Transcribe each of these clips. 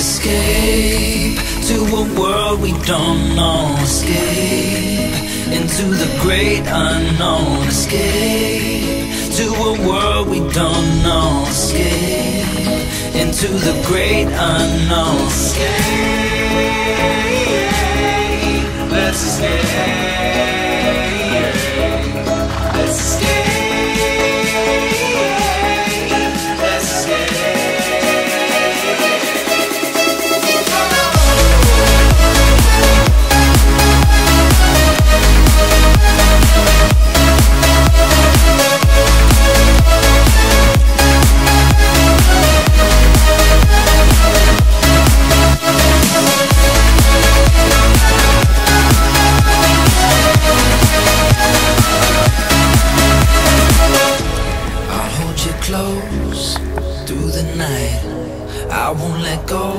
Escape to a world we don't know. Escape into the great unknown. Escape to a world we don't know. Escape into the great unknown. Escape, let's escape. Let's escape. Through the night, I won't let go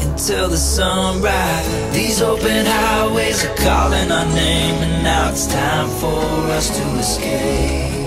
until the sunrise. These open highways are calling our name, and now it's time for us to escape.